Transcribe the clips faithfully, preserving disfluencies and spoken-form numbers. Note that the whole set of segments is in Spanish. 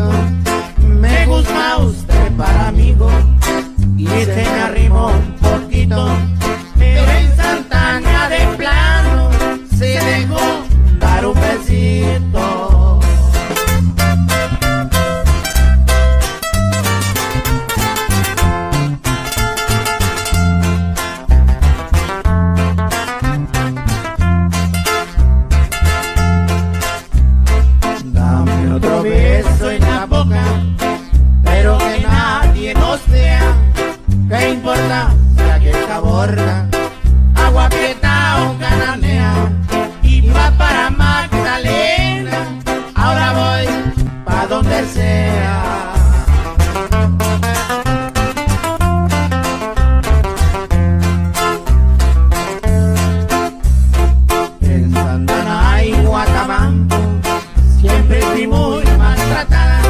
amigo, me gusta usted para amigo, y se me arrimó un poquito, pero en Santa Ana de plano se dejó dar un besito. Agua prieta o cananea, y va para Magdalena, ahora voy pa' donde sea. En Santa Ana y Guatamambo siempre fui muy maltratada,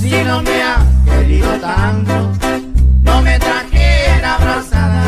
si no me ha querido tanto, no me trajera abrazada.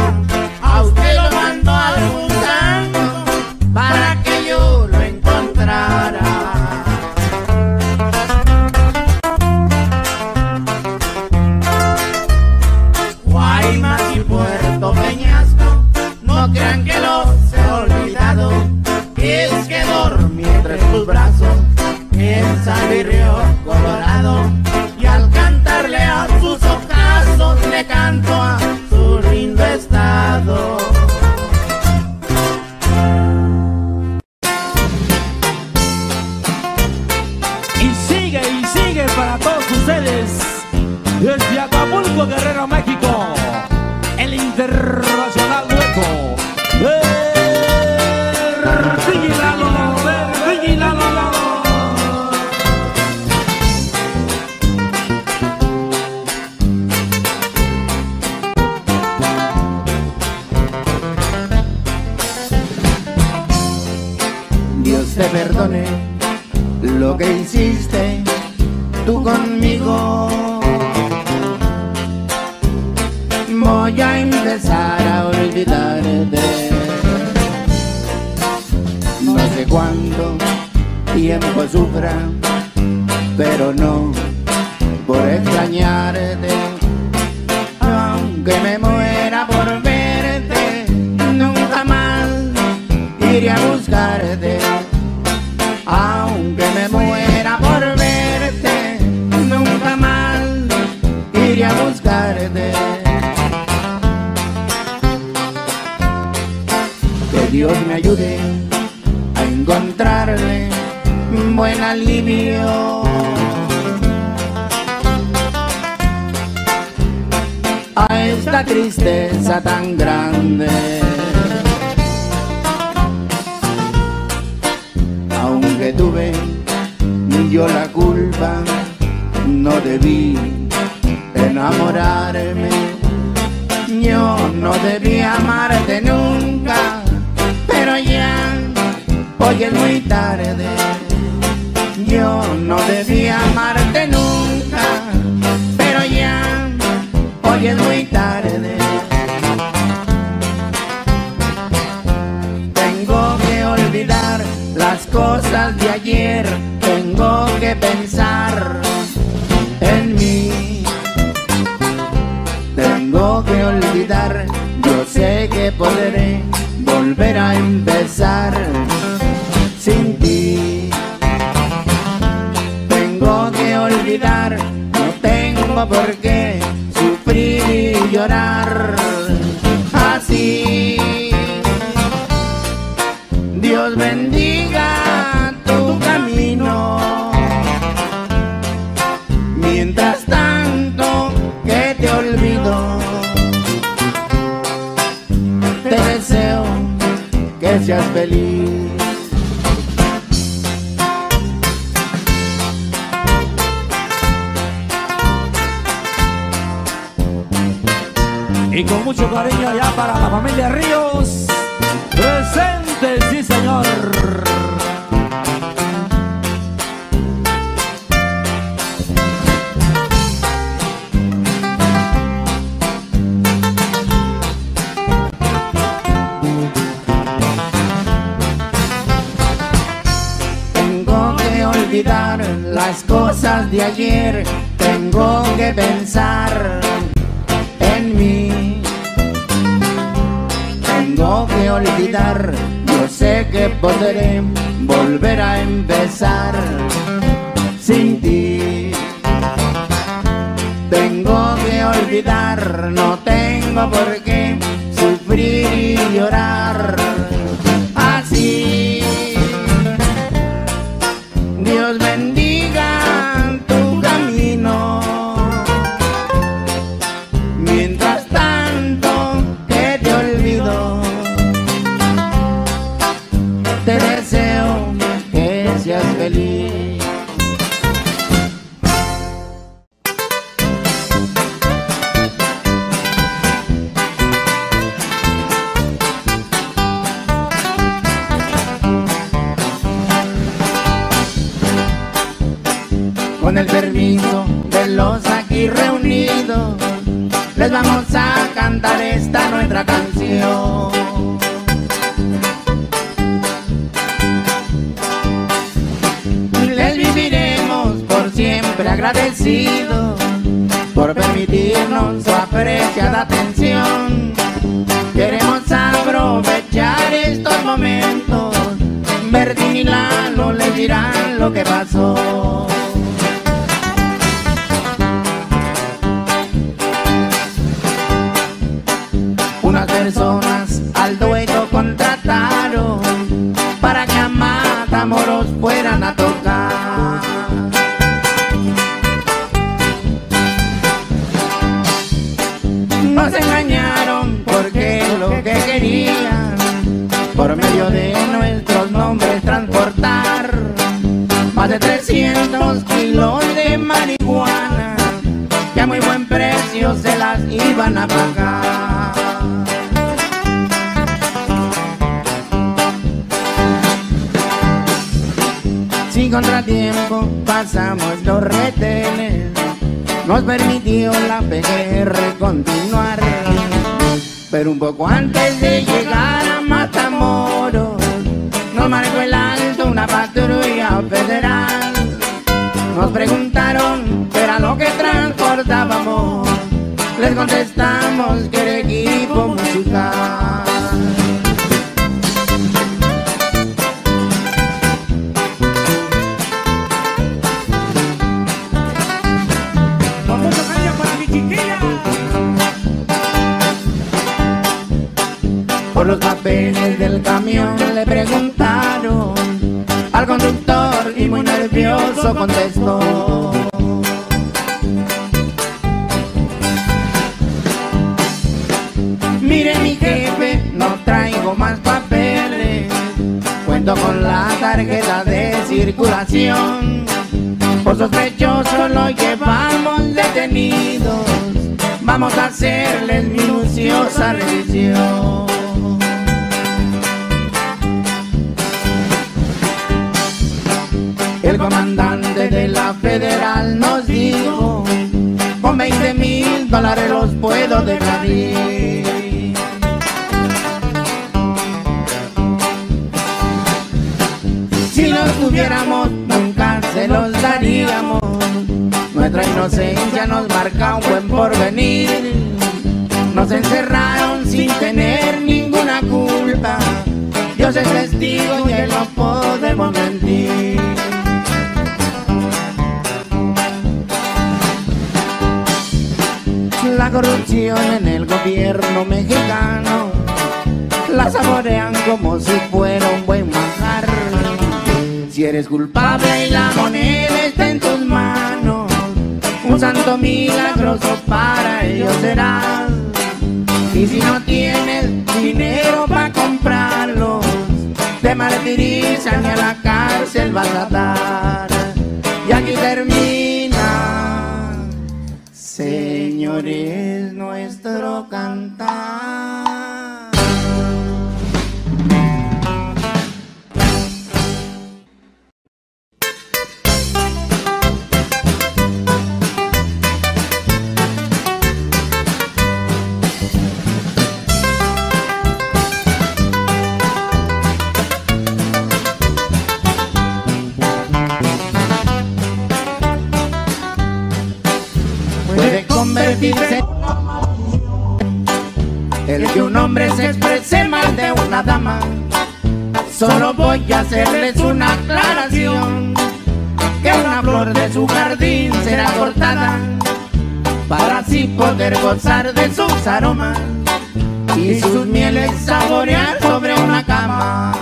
las cosas de ayer, tengo que pensar en mí. Tengo que olvidar, yo sé que podré volver a empezar sin ti. Tengo que olvidar, no tengo por qué sufrir y llorar así. Dios bendiga tu camino, mientras tanto que te olvido. Te deseo que seas feliz. Con el permiso de los aquí reunidos, les vamos a cantar esta nuestra canción. Les viviremos por siempre agradecidos por permitirnos su apreciada atención. Queremos aprovechar estos momentos, Bertín y Lalo les dirán lo que pasó. Personas al dueto contrataron para que a Matamoros fueran a tocar. Nos engañaron porque lo que querían por medio de nuestros nombres transportar más de trescientos kilos de marihuana que a muy buen precio se las iban a pagar. Sin contratiempo pasamos los retenes, nos permitió la P G R continuar. Pero un poco antes de llegar a Matamoros, nos marcó el alto una patrulla federal. Nos preguntaron qué era lo que transportábamos, les contestamos que era equipo musical. Por los papeles del camión le preguntaron al conductor y muy nervioso contestó. Mire mi jefe, no traigo más papeles, cuento con la tarjeta de circulación. Por sospechoso lo llevamos detenidos, vamos a hacerles minuciosa revisión. El comandante de la federal nos dijo, con veinte mil dólares los puedo dejar ir. Si los tuviéramos nunca se los daríamos, nuestra inocencia nos marca un buen porvenir. Nos encerraron sin tener ninguna culpa, Dios es testigo y él no podemos mentir. La corrupción en el gobierno mexicano la saborean como si fuera un buen manjar. Si eres culpable y la moneda está en tus manos, un santo milagroso para ellos serás. Y si no tienes dinero para comprarlos, te martirizan y a la cárcel vas a dar. Y aquí termina, Señor, es nuestro cantar. convertirse. El que un hombre se exprese mal de una dama, solo voy a hacerles una aclaración, que una flor de su jardín será cortada, para así poder gozar de sus aromas y sus mieles saborear sobre una cama.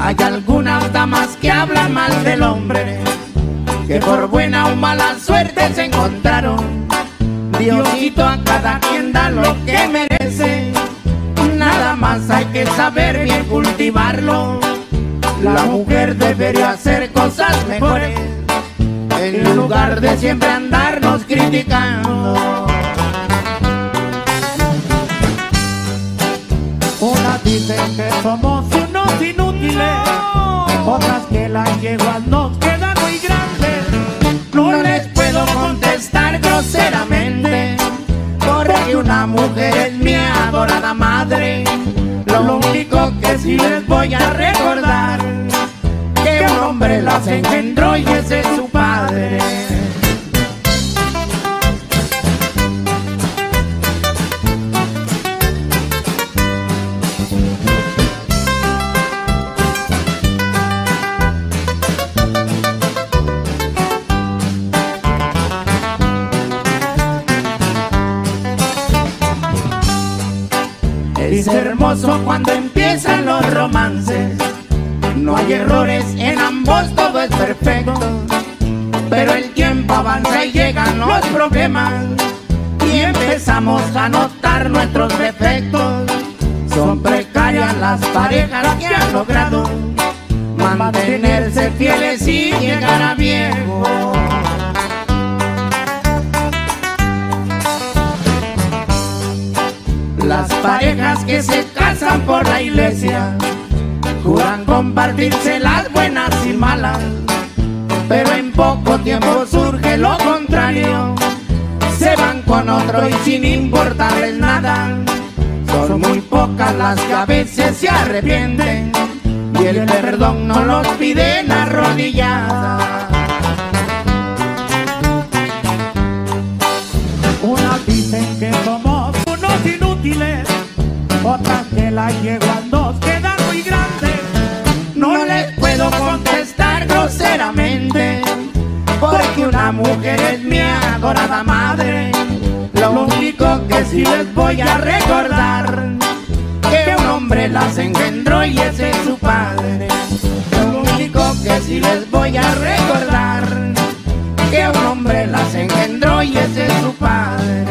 Hay algunas damas que hablan mal del hombre, que por buena o mala suerte se encontraron. Diosito a cada quien da lo que merece, nada más hay que saber bien cultivarlo. La mujer debería hacer cosas mejores, en lugar de siempre andarnos criticando. Unas dicen que somos unos inútiles, otras que las yeguas nos quedan muy grandes. No les puedo contestar groseramente, porque una mujer es mi adorada madre. Lo único que sí les voy a recordar, que un hombre las engendró y ese es su padre. Es hermoso cuando empiezan los romances, no hay errores en ambos, todo es perfecto. Pero el tiempo avanza y llegan los problemas, y empezamos a notar nuestros defectos. Son precarias las parejas que han logrado mantenerse fieles y llegar a viejos. Las parejas que se casan por la iglesia juran compartirse las buenas y malas, pero en poco tiempo surge lo contrario. Se van con otro y sin importarles nada. Son muy pocas las que a veces se arrepienten, y el perdón no los piden arrodilladas. Unas dicen que somos unos inútiles, otras que las yeguas nos quedan muy grandes. No les puedo contestar groseramente, porque una mujer es mi adorada madre. Lo único que sí les voy a recordar, que un hombre las engendró y ese es su padre. Lo único que sí les voy a recordar, que un hombre las engendró y ese es su padre.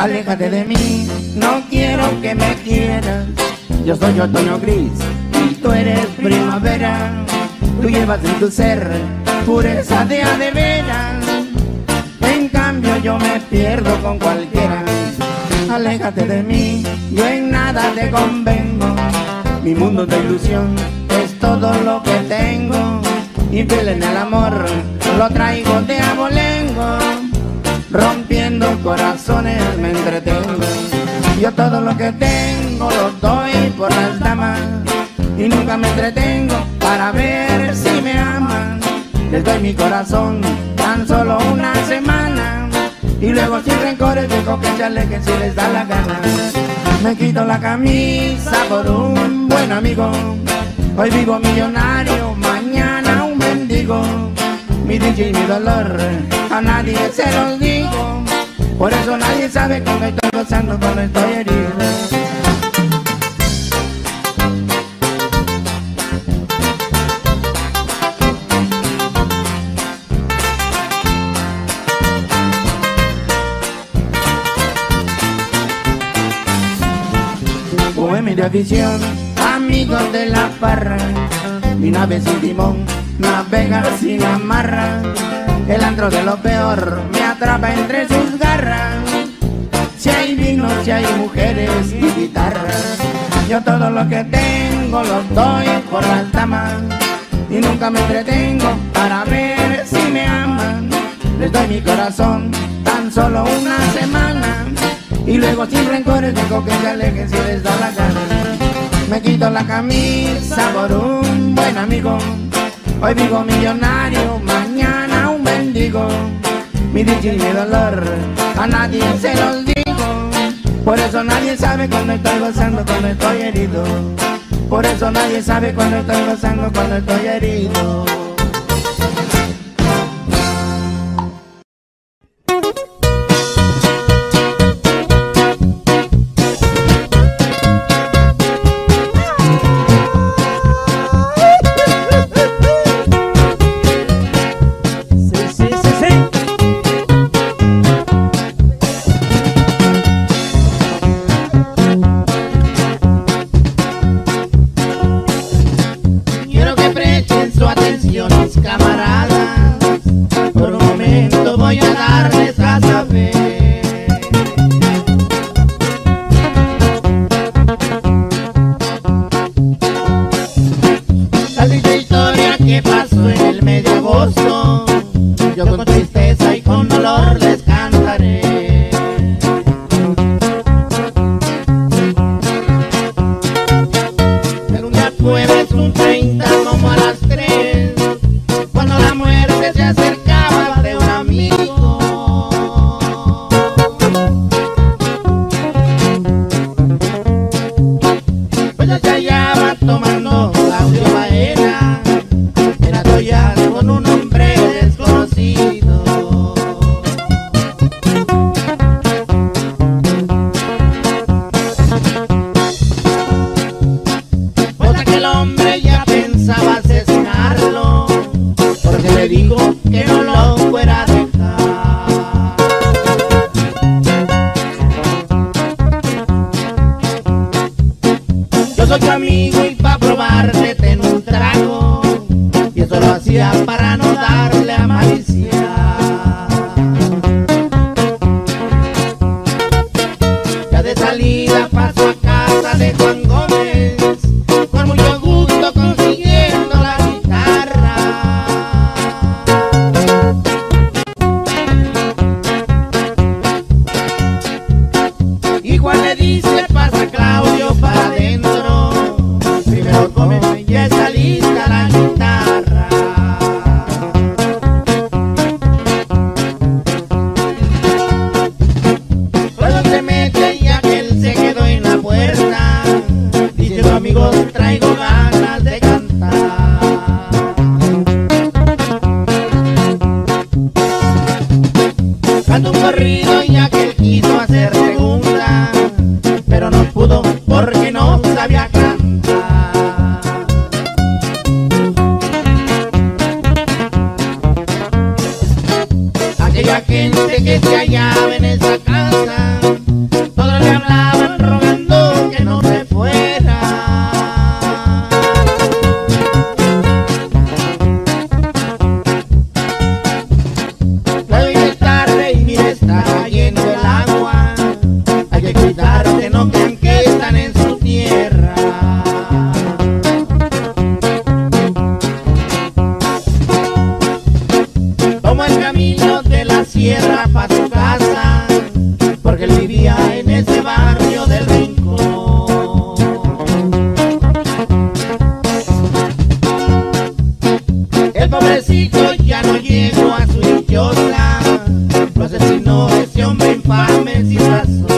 Aléjate de mí, no quiero que me quieras. Yo soy otoño gris y tú eres primavera. Tú llevas en tu ser pureza de a de veras, en cambio yo me pierdo con cualquiera. Aléjate de mí, yo en nada te convengo. Mi mundo de ilusión es todo lo que tengo, y fiel en el amor lo traigo de abolengo. Rompiendo corazones me entretengo. Yo todo lo que tengo lo doy por las damas, y nunca me entretengo para ver si me aman. Les doy mi corazón tan solo una semana, y luego sin rencores dejo que se alejen si les da la gana. Me quito la camisa por un buen amigo. Hoy vivo millonario, mañana un mendigo. Mi dicha y mi dolor a nadie se los digo, por eso nadie sabe cómo estoy gozando cuando estoy herido. Miravisión, amigos de la parra. Mi nave sin timón, navega sin amarra. El antro de lo peor me atrapa entre sus garras. Si hay vino, si hay mujeres y guitarras. Yo todo lo que tengo lo doy por las damas. Y nunca me entretengo para ver si me aman. Les doy mi corazón tan solo una semana. Y luego sin rencores digo que se alejen si les da la gana. Me quito la camisa por un buen amigo. Hoy vivo millonario, mañana un mendigo. Mi dicha y mi dolor a nadie se los digo. Por eso nadie sabe cuando estoy gozando, cuando estoy herido. Por eso nadie sabe cuando estoy gozando, cuando estoy herido. Lo asesinó ese hombre infame sin razón.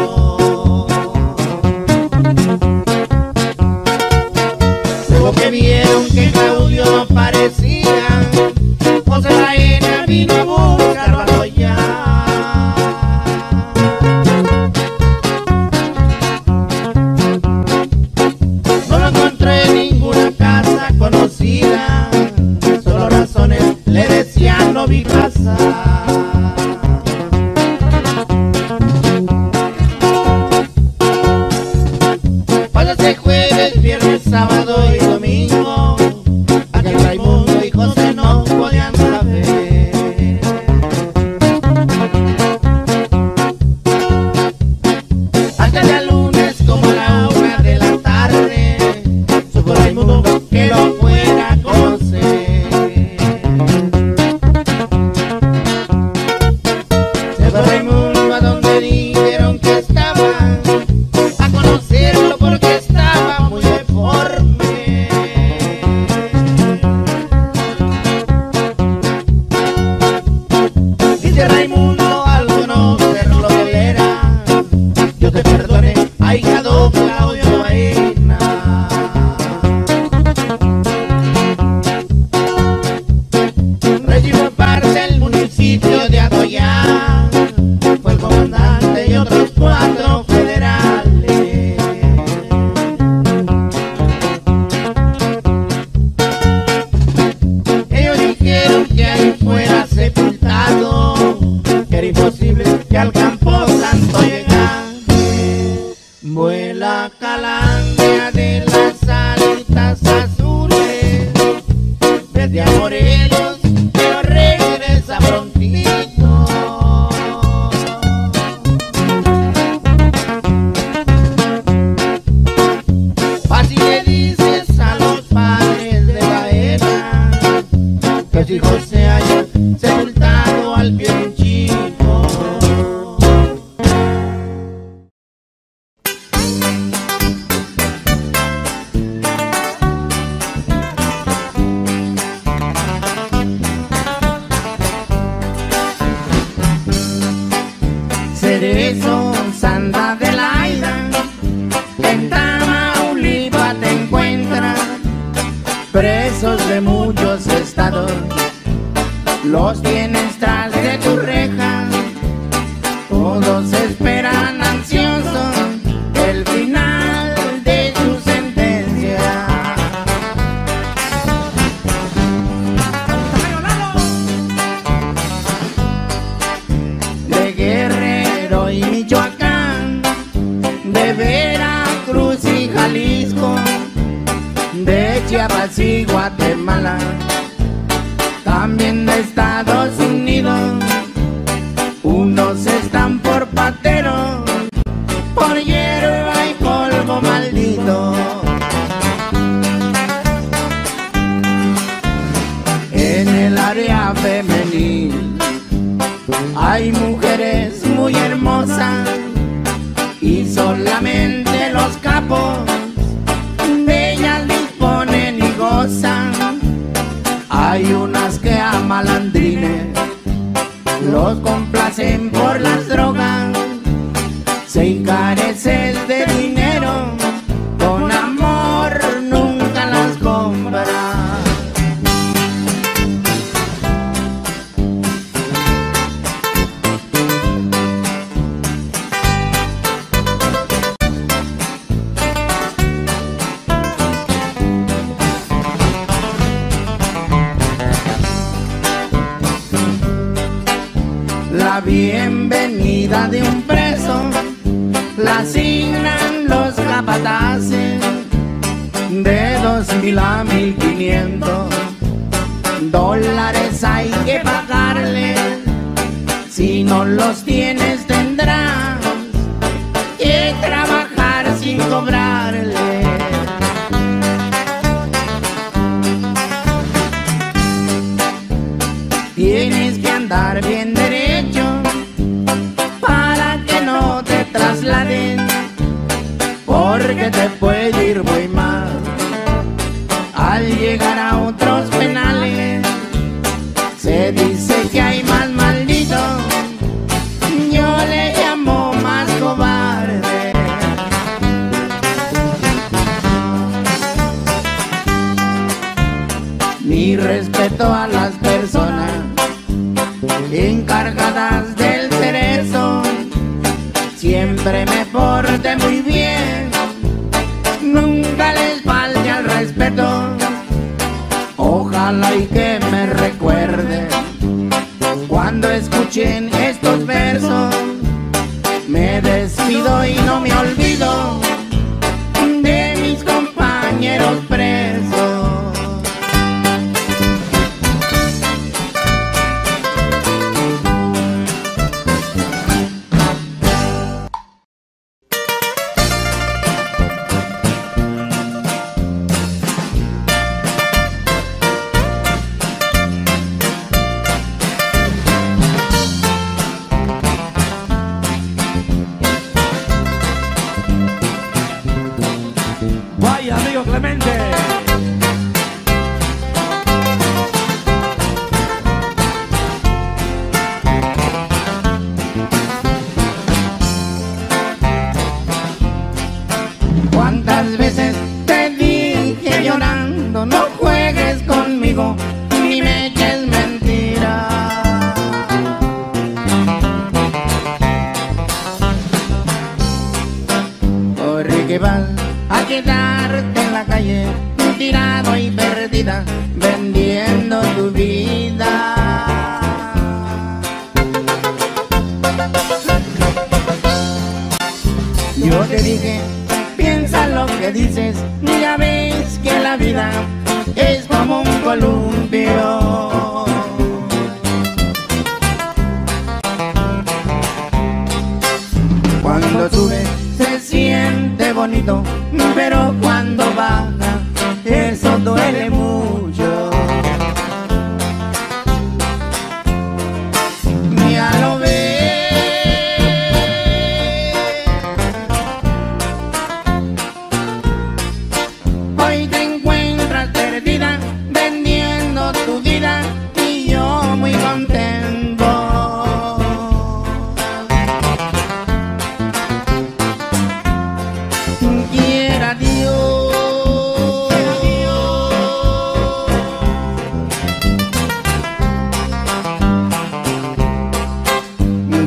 martes, jueves, viernes, sábado y domingo. A que Raimundo y José no podían saber. Hasta el lunes como a la una de la tarde, supo Raimundo que lo fuera a conocer. Se fue Raimundo a donde dijeron que estaba, a conocerlo porque estaba muy deforme. Dice Raimundo al conocer lo que él era: yo te perdoné, ahijado Claudio Baena. Recibió parte del municipio de Atoyá, fue el comandante y otros cuatro federales. Ellos dijeron que ahí fuera sepultado, que era imposible que al campo santo llegase. Vuela calandria de las alitas azules desde a Morelos, pero regresa prontito. Así le dices a los padres de Baena que su hijo se haya sepultado al pie de un chico. Cerezo, Santa Adelaida, en Tamaulipas te encuentras. Presos de muchos estados los tienes tras de tu reja. Todos esperan ansiosos el final de tu sentencia. De Guerrero y Michoacán, de Veracruz y Jalisco, de Chiapas y Guatemala, también de Estados Unidos. Unos están por patero, por hierba y polvo maldito. En el área femenil hay mujeres muy hermosas, y solamente los capos de ellas disponen y gozan. Hay unas que a malandrines los complacen por las drogas. Se encarecen de dinero, con amor nunca las compras. La bienvenida de un preso la asignan los capataces, de dos mil a mil quinientos dólares hay que pagarle. Si no los tienes tendrás que trabajar sin cobrarle. Tienes que andar bien derecho para que no te trasladen, porque te puede ir muy mal al llegar a otros penales. Se dice que hay más malditos, yo le llamo más cobarde. Mi respeto a las personas encargadas del cerezo. Siempre me porté muy bien, nunca les falte al respeto. Ojalá y que me recuerden cuando escuchen estos versos. Me despido y no me olvido de Lalo Clemente. ¿Cuántas veces te dije llorando no juegues conmigo ni me eches mentiras? Porque vas a quedarte en la calle tirado y perdida vendiendo tu vida. Yo te dije piensa lo que dices, ya ves que la vida es como un columpio. Cuando sube se siente bonito, pero cuando baja eso duele mucho. Ya lo ves.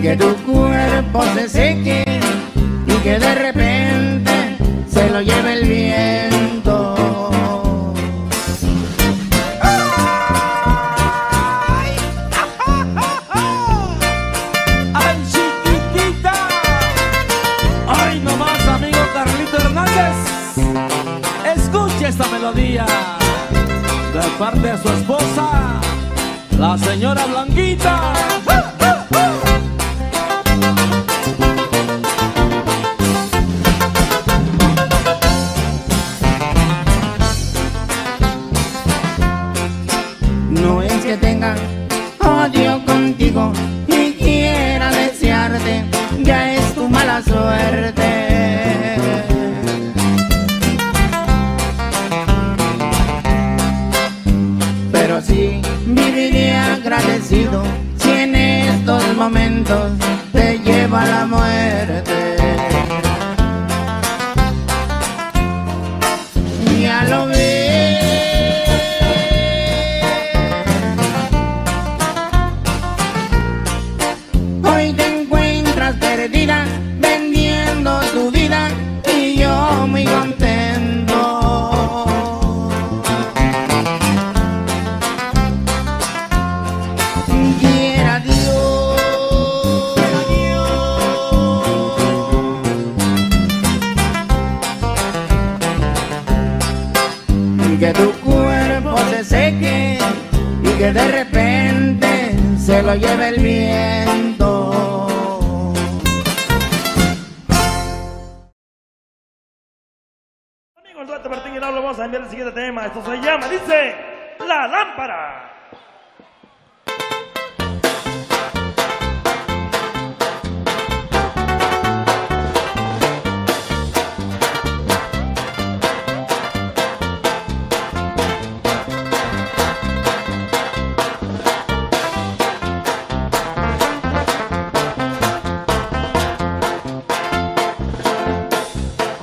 Que tu cuerpo se seque y que de repente se lo lleve el viento. ¡Ay! ¡Ay, chiquitita! ¡Ay, nomás, amigo Carlito Hernández! Escuche esta melodía de parte de su esposa, la señora Blanquita. No es que tenga odio contigo ni quiera desearte, ya es tu mala suerte. Pero sí viviría agradecido si en estos momentos te lleva a la muerte. Ya lo ves. Vendiendo tu vida y yo muy contento. Quiera Dios, quiera Dios, que tu cuerpo se seque y que de repente se lo lleve el viento. Con suerte, Bertín y Lalo, vamos a enviar el siguiente tema. Esto se llama, dice, La Lámpara.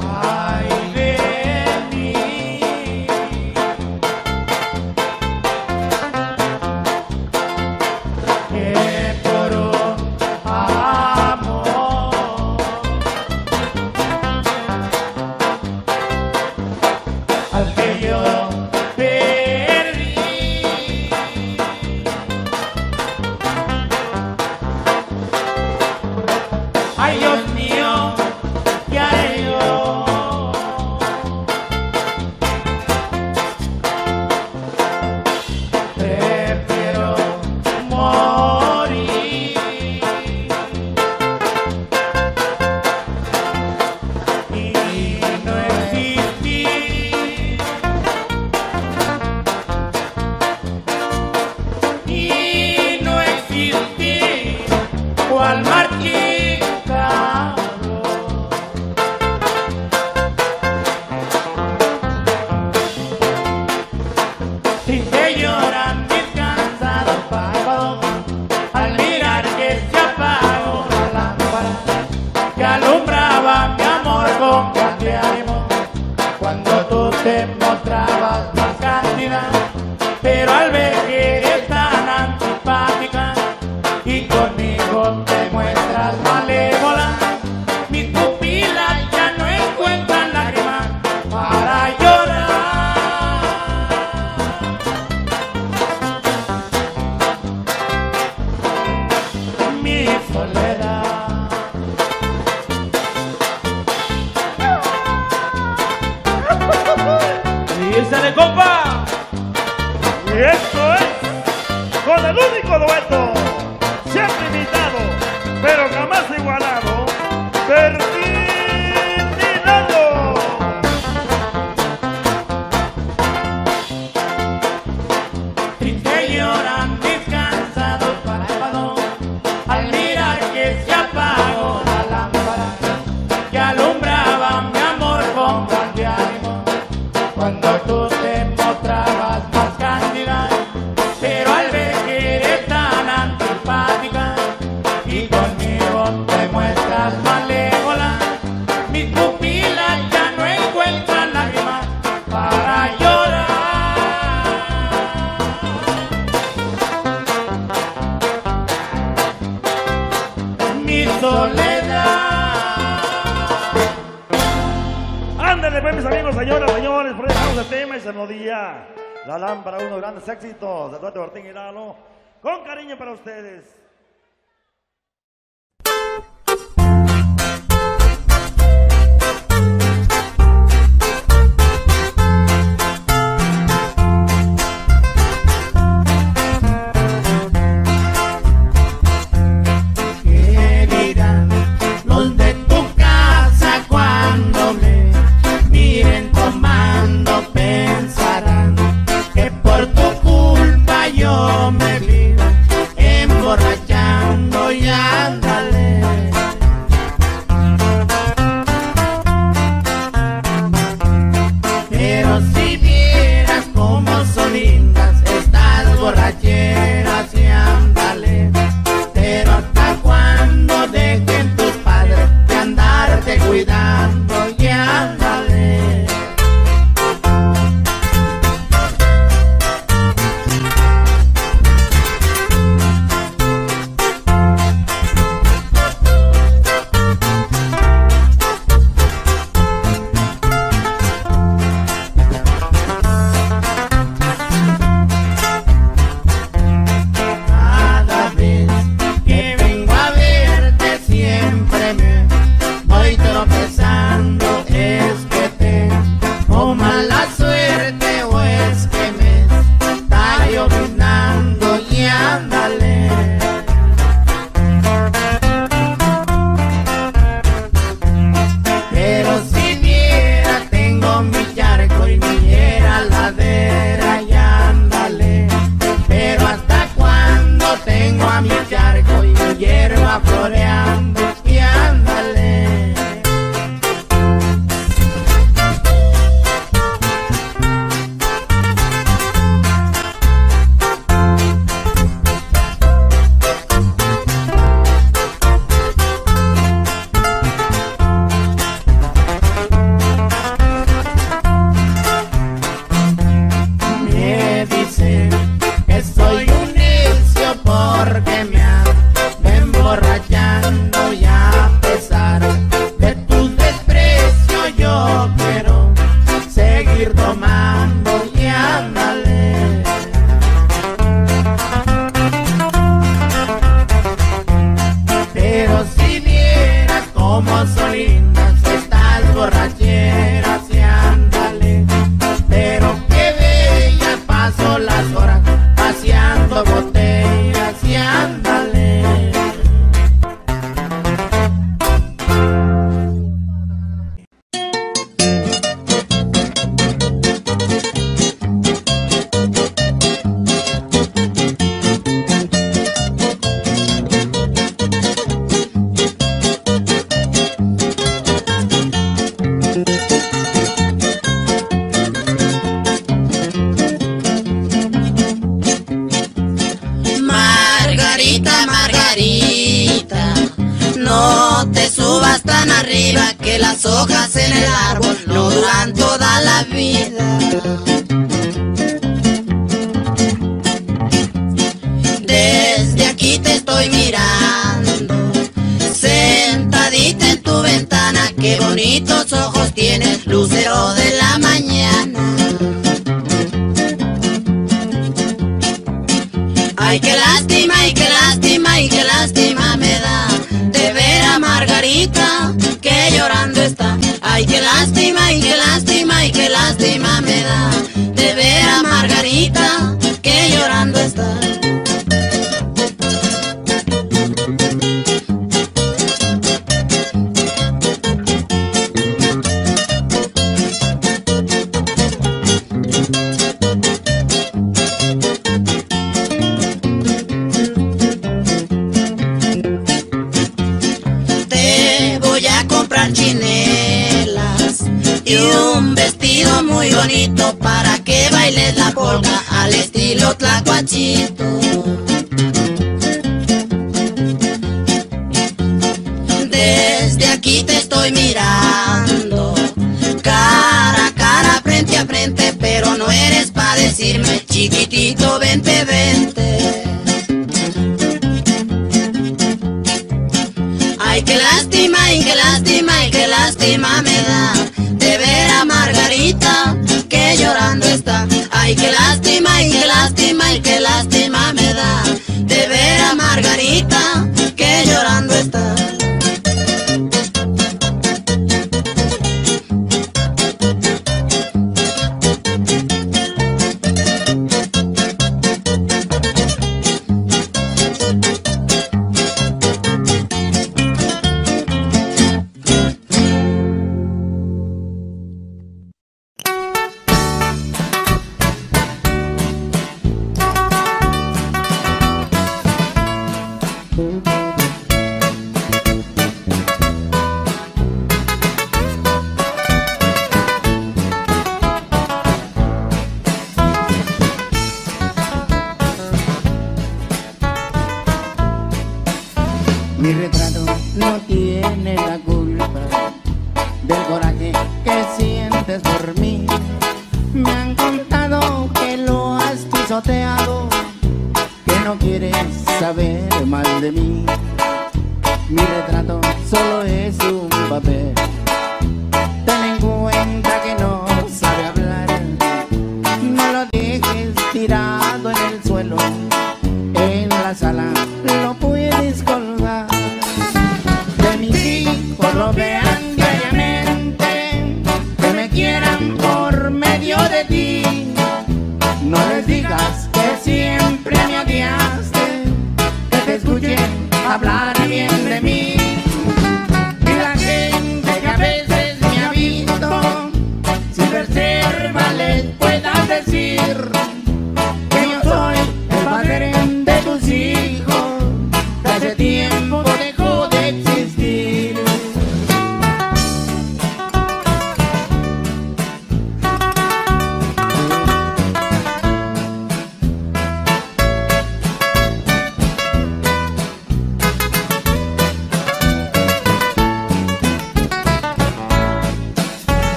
Bye. ánimo cuando tú te mostrabas más cándida, pero al ver que eres tan antipática y conmigo te muestras malévola, mis pupilas ya no encuentran lágrimas para llorar. Mi soledad de compa, y esto es con el único dueto siempre invitado pero jamás igualado, Bertín y Lalo. Triste lloran descansados para el vado al mirar que se apagó la lámpara que alumbraba mi amor con gran ánimo cuando tú soledad. Ándale pues, mis amigos, señoras, señores, por ahí dejamos el tema y se nos día la lámpara, unos grandes éxitos del dueto Bertín y Lalo, con cariño para ustedes. Pensarán que por tu culpa yo me vivo emborrachado. las hojas en el árbol no duran toda la vida. Desde aquí te estoy mirando, sentadita en tu ventana. Qué bonitos ojos tienes, lucero de la mañana. Ay, qué lástima, ay, qué lástima, ay, qué lástima me da de ver a Margarita que llorando está. Ay, qué lástima, ay, qué lástima, ay, qué lástima me da de ver a Margarita que llorando está. Para que bailes la polca al estilo tlacuachito. Desde aquí te estoy mirando, cara a cara, frente a frente, pero no eres pa' decirme, chiquitito, vente, vente. Ay, qué lástima, ay, qué lástima, ay, qué lástima me da de ver a Margarita que llorando está. Ay, qué lástima, ay, qué lástima, ay, qué lástima me da de ver a Margarita que llorando está.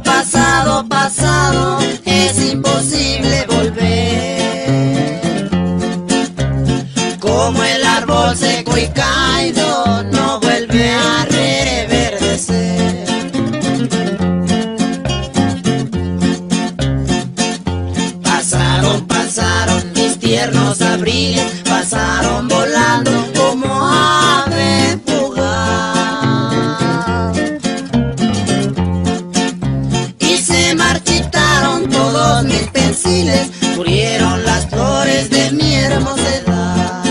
lo pasado, pasado, es imposible volver. Como el árbol seco y caído, no vuelve a reverdecer. Pasaron, pasaron mis tiernos abriles, pasaron volando como ave fugaz. Y se marchitaron todos mis pensiles, murieron las flores de mi hermosa edad.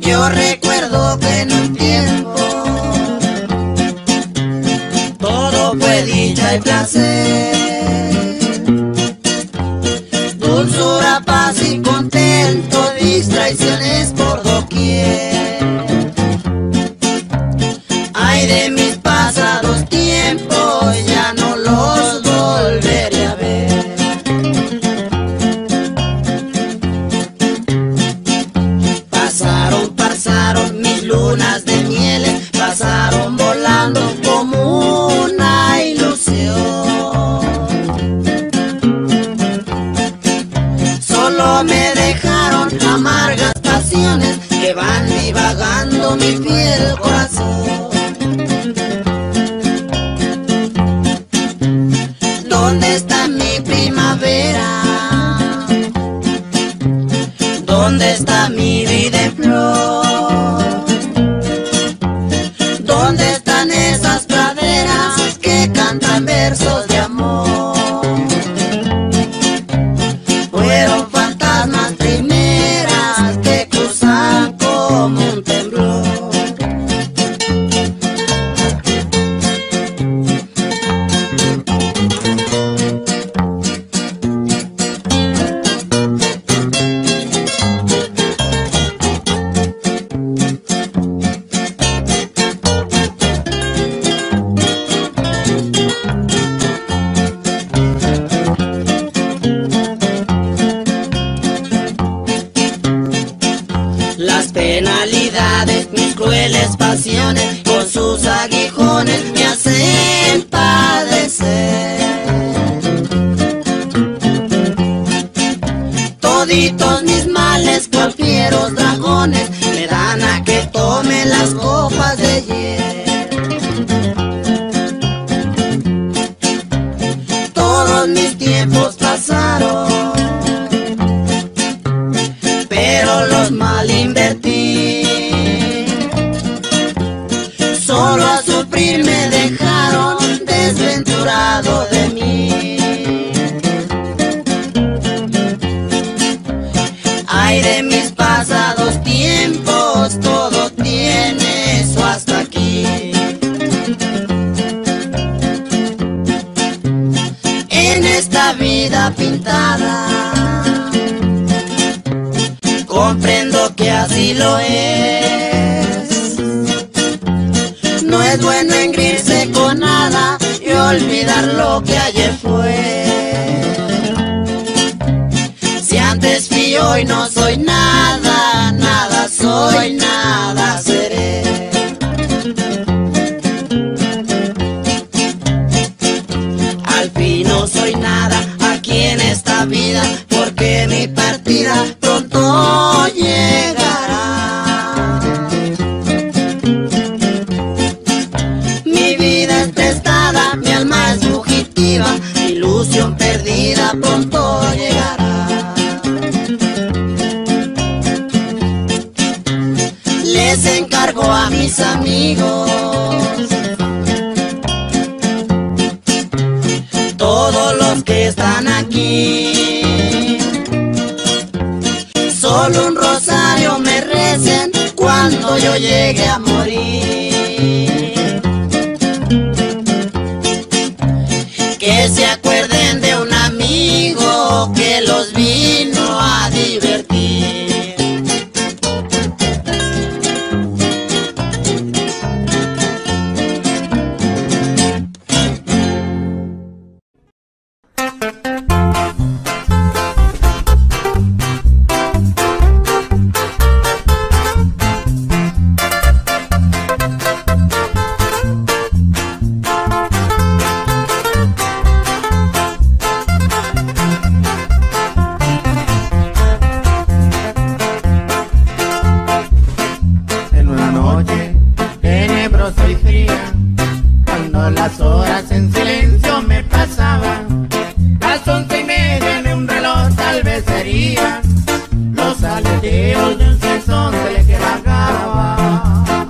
Yo recuerdo que en un tiempo todo fue dicha y placer, dulzura, paz y contento, distracciones por doquier. Ay de mis pasados tiempos, ya no los volveré a ver. Pasaron, pasaron mis lunas de miel, pasaron volando como una ilusión. Solo me dejaron amargas pasiones que van divagando mi fiel corazón. ¿Dónde está mi primavera? ¿Dónde está mi vida en flor? ¿Dónde están esas praderas que cantan versos de amor? Fueron fantasmas primeras que cruzan como un temblor. Las penalidades, mis crueles pasiones, con sus aguijones me hacen padecer. Toditos mis males, cual fieros dragones, me dan a que tome las copas de hiel. Todos mis tiempos pasaron, mal invertí, solo a sufrir me dejaron, desventurado de mí. Ay de mis pasados tiempos, todo tiene su hasta aquí. En esta vida pintada comprendo que así lo es. No es bueno engreírse con nada y olvidar lo que ayer fue. Si antes fui, hoy no soy nada, nada soy, nada seré. Al fin no soy nada aquí en esta vida, porque mi partida pronto llegará. Mi vida es prestada, mi alma es fugitiva, mi ilusión perdida pronto llegará. Les encargo a mis amigos todos los que están aquí, solo un rosario me recen cuando yo llegue a morir. Que se acuerden de un amigo que los vino a divertir. Las horas en silencio me pasaban, las once y media en un reloj tal vez sería, los aleteos de un sesonte que bajaba.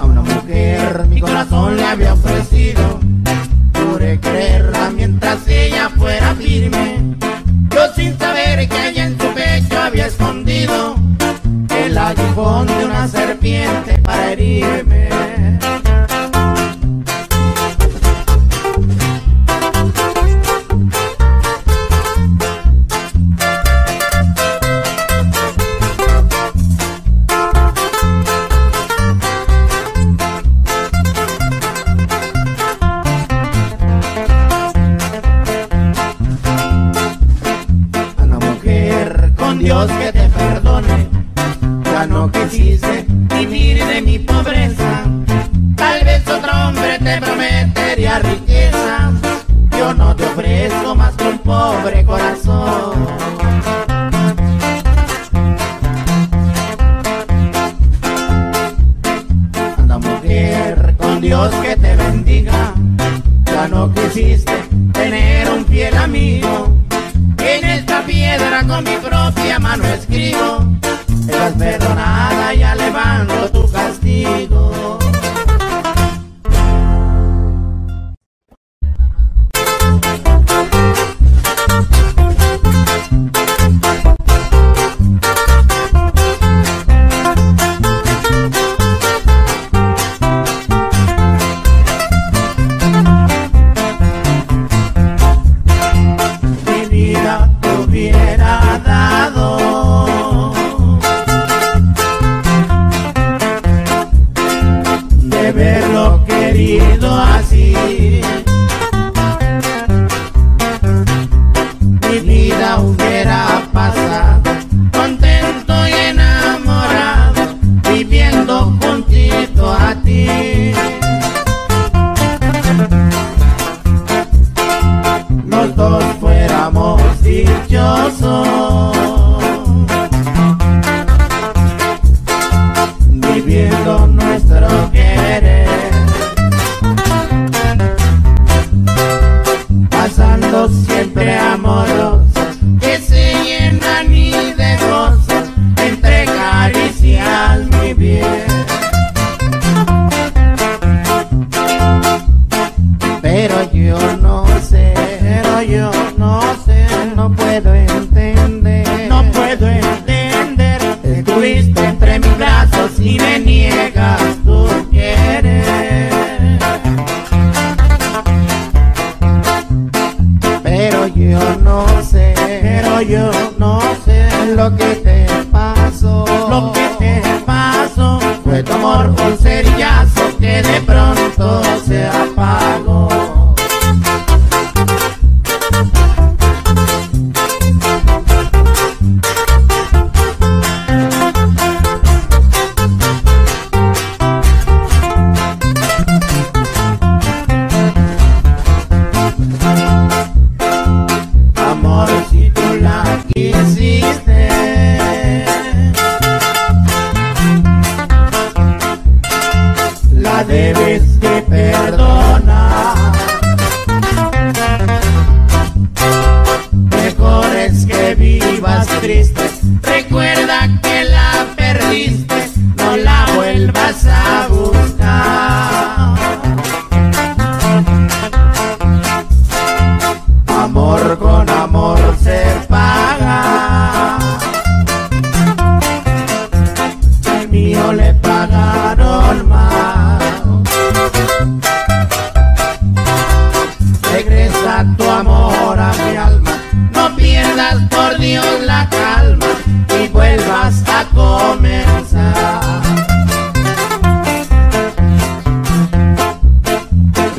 A una mujer mi corazón le había ofrecido, juré quererla mientras ella fuera firme, yo sin saber que allá en su pecho había escondido el aguijón de una serpiente para herirme. Ana mujer, con Dios que te perdone, ya no quisiste vivir de mi pobreza, tal vez otro hombre te prometería riqueza, yo no te ofrezco más que un pobre corazón. Anda mujer, con Dios que te bendiga, ya no quisiste tener un fiel amigo, en esta piedra con mi propia mano escribo, estás perdonada y elevando tu castigo. Mi vida te hubiera dado de verlo querido así, mi vida hubiera pasado contento y enamorado, viviendo juntito a ti. Los dos fuéramos dichosos, viviendo nuestro querer, pasando siempre amorosos que se llenan y de cosas entre caricias, mi bien. Pero yo no sé, pero yo no sé, no puedo entender, no puedo entender. Estuviste entre mis brazos y me niegas tu querer. Pero yo no sé, pero yo no sé lo que te pasó, lo que te pasó. Fue tu amor un cerillazo que de pronto se apagó. Debes de perdonar, mejor es que vivas triste, recuerda que la perdiste, no la vuelvas a buscar. Amor con amor se paga, el mío le pagaron más. Regresa tu amor a mi alma, no pierdas por Dios la calma y vuelvas a comenzar.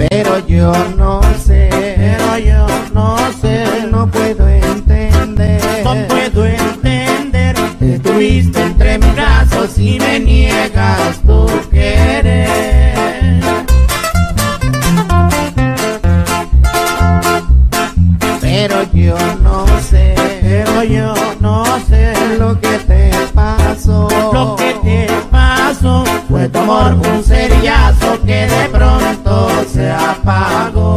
Pero yo no sé, pero yo no sé, no puedo entender, no puedo entender. Estuviste entre mis brazos y me niegas tu querer. Pero yo no sé, pero yo no sé lo que te pasó. amor, un cerillazo que de pronto se apagó.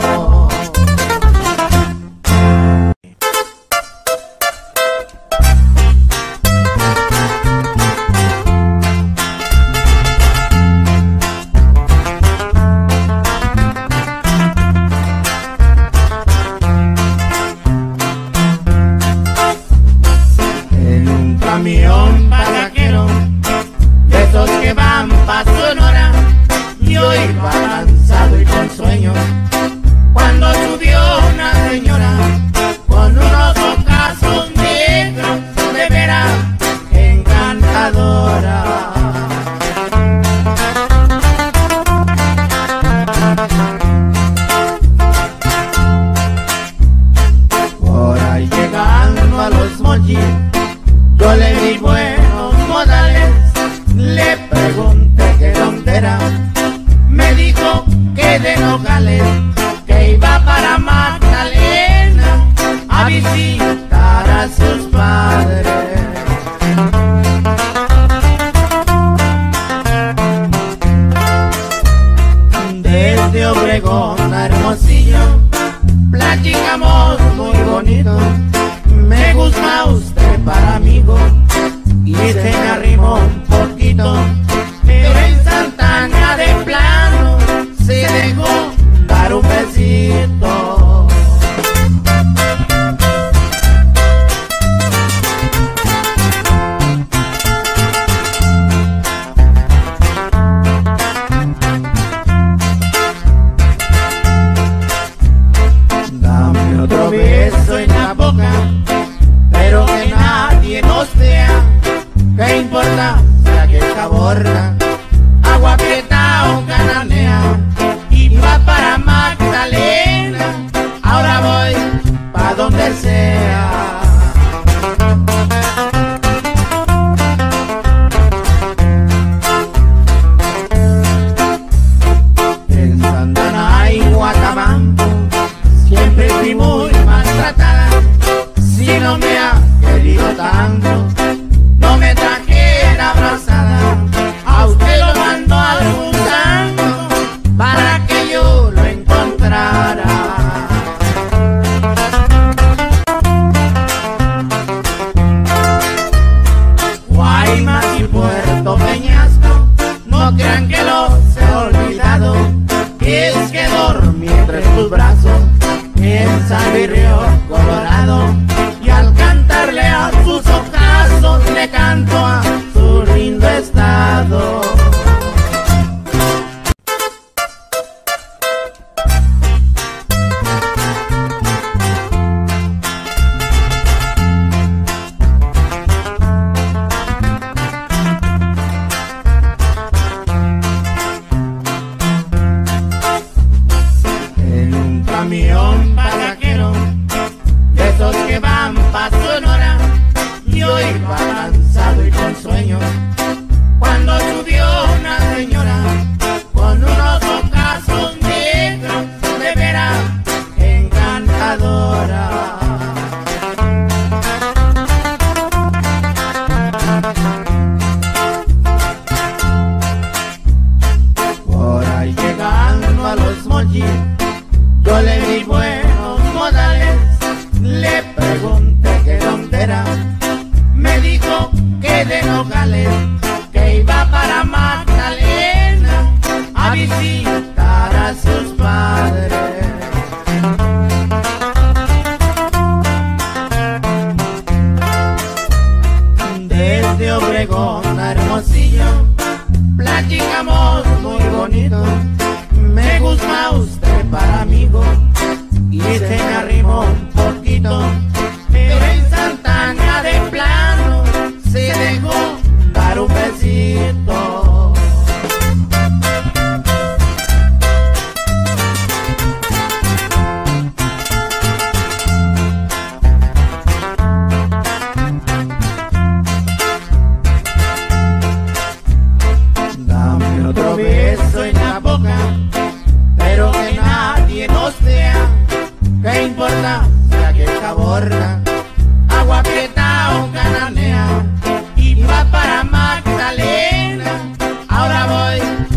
Ahora voy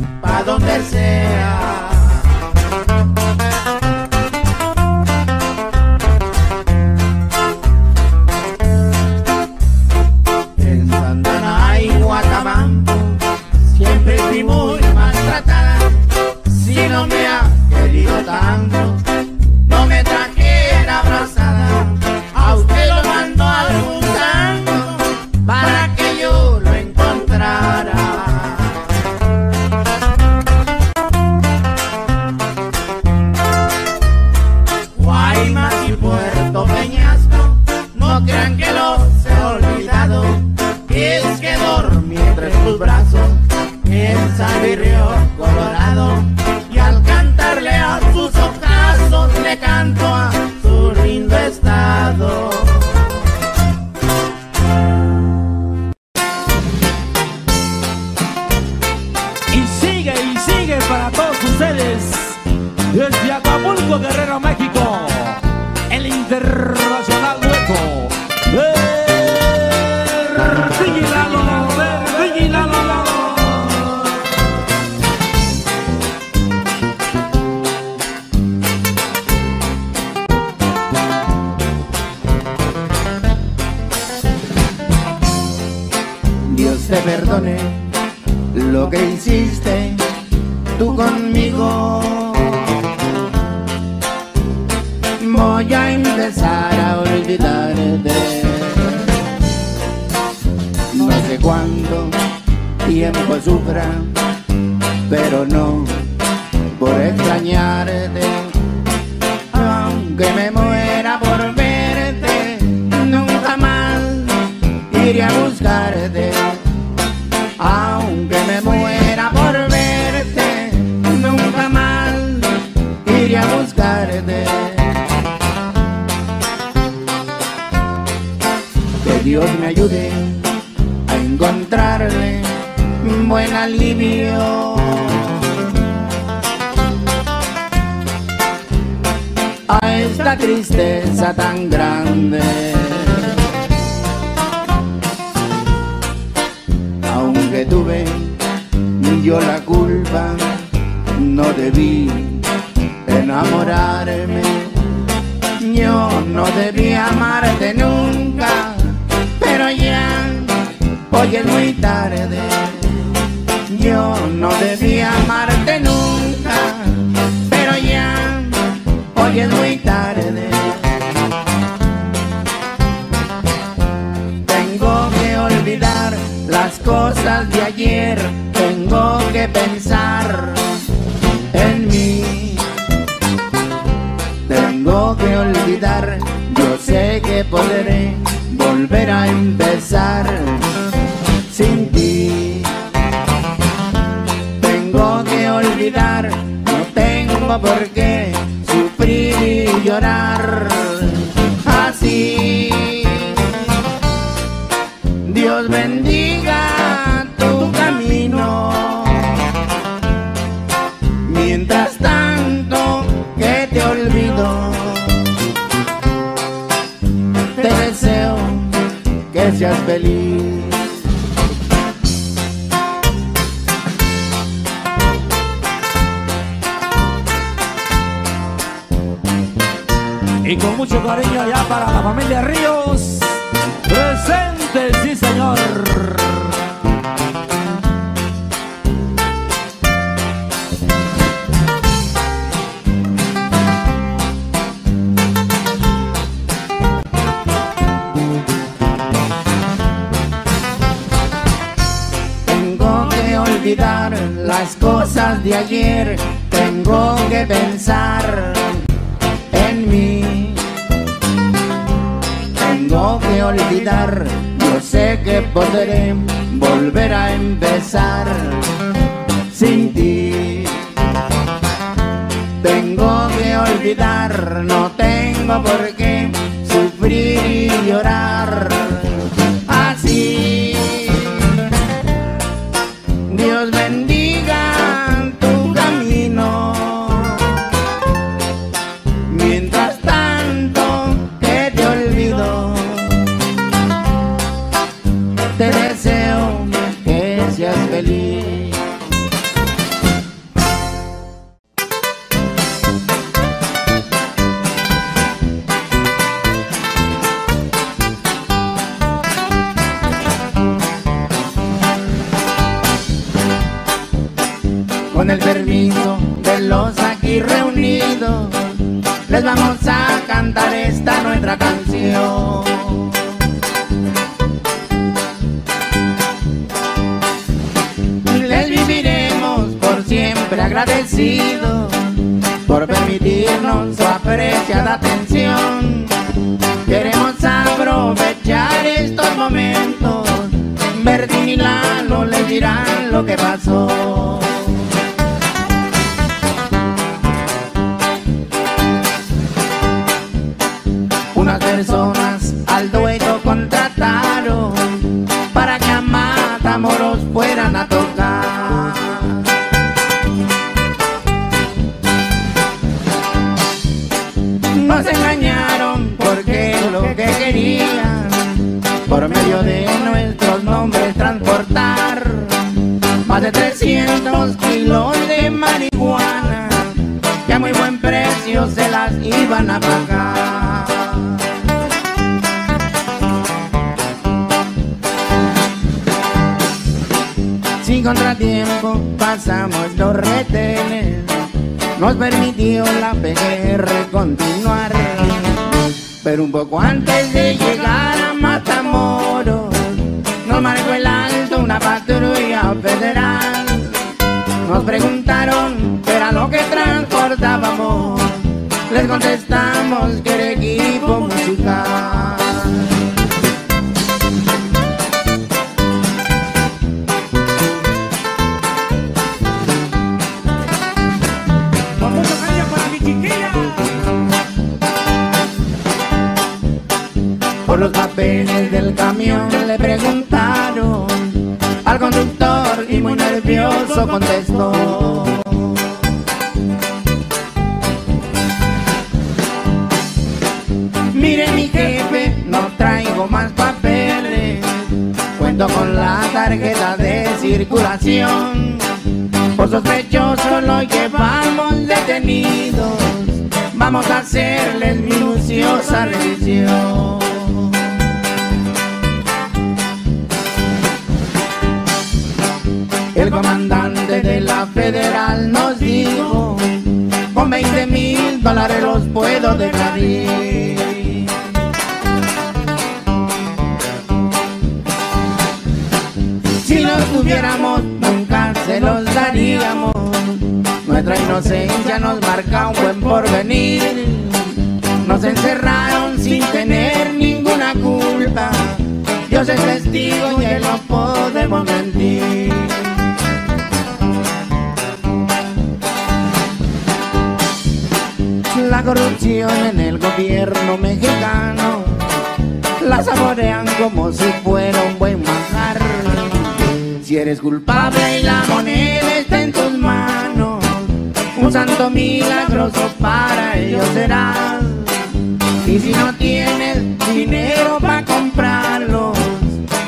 sabe Río Colorado, y al cantarle a sus ocasos le canto a su lindo estado. Y sigue y sigue para todos ustedes desde Acapulco, Guerrero, México, el internacional hueco Bertín y Lalo. Te perdone lo que hiciste tú conmigo. Voy a empezar a olvidarte. No sé cuánto tiempo sufra, pero no por extrañarte. Aunque me muera por verte, nunca más iré a buscarte. Aunque me muera por verte, nunca más iré a buscarte. Que Dios me ayude a encontrarle un buen alivio. A esta tristeza tan grande. Que tuve ni yo la culpa, no debí enamorarme. Yo no debí amarte nunca, pero ya hoy es muy tarde. Yo no debí amarte nunca, pero ya hoy es muy tarde. Tengo que olvidar las cosas de ayer, tengo que pensar en mí. Tengo que olvidar, yo sé que podré volver a empezar sin ti. Tengo que olvidar, no tengo por qué sufrir y llorar así. Dios bendiga tu camino. Mientras tanto que te olvido, te deseo que seas feliz. Y con mucho cariño allá para la familia Ríos. Presente. Sí, señor. Tengo que olvidar las cosas de ayer, tengo que pensar en mí. Tengo que olvidar, yo sé que podré volver a empezar sin ti. Tengo que olvidar, no tengo por qué sufrir y llorar así. Dios bendiga tu camino. Mientras tanto que te olvido, te deseo que seas feliz. Con el permiso de los aquí reunidos, les vamos a cantar esta nuestra canción. Siempre agradecido por permitirnos su apreciada atención. Queremos aprovechar estos momentos. Bertín y Lalo les dirán lo que pasó. Matamoros fueran a tocar. Nos engañaron porque lo que querían por medio de nuestros nombres transportar más de trescientos kilos de marihuana que a muy buen precio se las iban a pagar. Sin contratiempo pasamos los retenes, nos permitió la P G R continuar. Pero un poco antes de llegar a Matamoros nos marcó el alto una patrulla federal. Nos preguntaron qué era lo que transportábamos, les contestamos que era equipo musical. Por los papeles del camión le preguntaron al conductor y muy nervioso contestó. Mire mi jefe, no traigo más papeles, cuento con la tarjeta de circulación. Por sospechoso lo llevamos detenidos, vamos a hacerles minuciosa revisión. El comandante de la federal nos dijo, con veinte mil dólares los puedo dejar ir. Si los tuviéramos nunca se los daríamos, nuestra inocencia nos marca un buen porvenir. Nos encerraron sin tener ninguna culpa, Dios es testigo y él no podemos mentir. La corrupción en el gobierno mexicano la saborean como si fuera un buen manjar. Si eres culpable y la moneda está en tus manos, un santo milagroso para ellos serás. Y si no tienes dinero para comprarlos,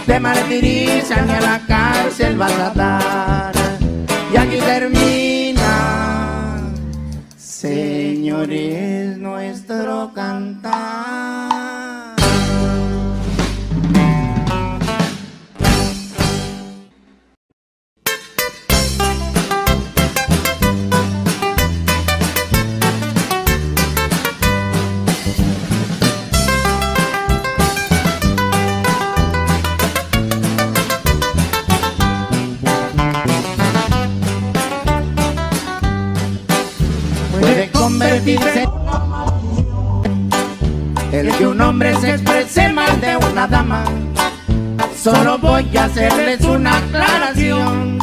te martirizan y a la cárcel vas a dar. Y aquí termina, señores, nuestro cantar. El que un hombre se exprese mal de una dama, solo voy a hacerles una aclaración,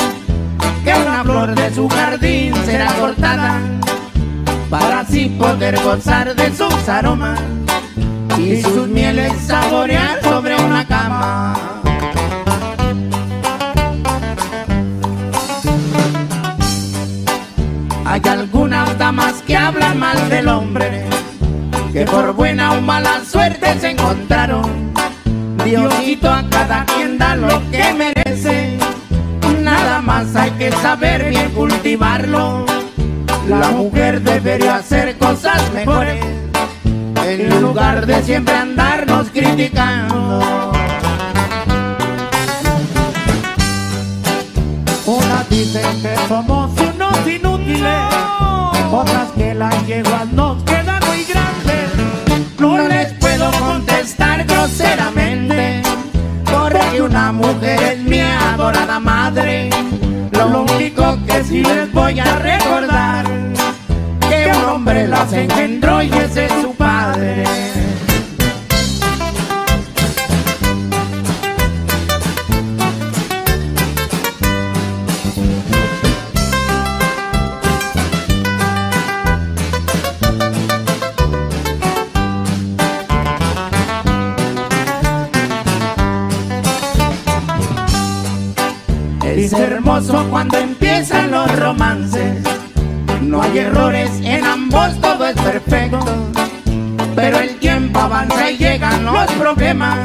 que una flor de su jardín será cortada para así poder gozar de sus aromas y sus mieles saborear sobre una cama. Hay algunas damas que hablan mal del hombre, que por buena o mala suerte se encontraron. Diosito a cada quien da lo que merece, nada más hay que saber bien cultivarlo. La mujer debería hacer cosas mejores, en lugar de siempre andarnos criticando. Unas dicen que somos unos inútiles, otras que las yeguas nos quedan muy grandes. No les puedo contestar groseramente, porque una mujer es mi adorada madre. Lo único que sí les voy a recordar, que un hombre las engendró y ese es su padre. Es hermoso cuando empiezan los romances, no hay errores en ambos, todo es perfecto. Pero el tiempo avanza y llegan los problemas,